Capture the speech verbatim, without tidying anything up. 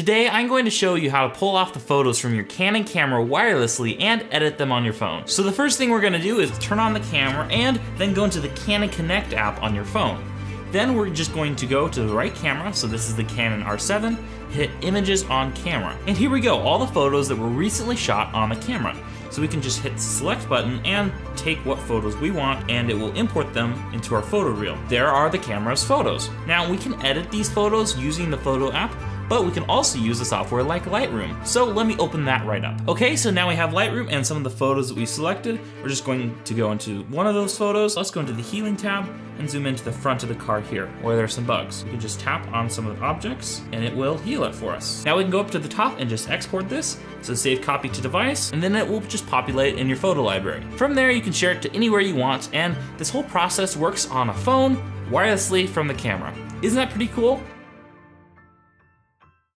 Today, I'm going to show you how to pull off the photos from your Canon camera wirelessly and edit them on your phone. So the first thing we're gonna do is turn on the camera and then go into the Canon Connect app on your phone. Then we're just going to go to the right camera, so this is the Canon R seven, hit Images on Camera. And here we go, all the photos that were recently shot on the camera. So we can just hit the select button and take what photos we want, and it will import them into our photo reel. There are the camera's photos. Now we can edit these photos using the photo app, but we can also use a software like Lightroom. So let me open that right up. Okay, so now we have Lightroom and some of the photos that we selected. We're just going to go into one of those photos. Let's go into the healing tab and zoom into the front of the car here, where there's some bugs. We can just tap on some of the objects and it will heal it for us. Now we can go up to the top and just export this. So save copy to device, and then it will just populate in your photo library. From there, you can share it to anywhere you want, and this whole process works on a phone wirelessly from the camera. Isn't that pretty cool?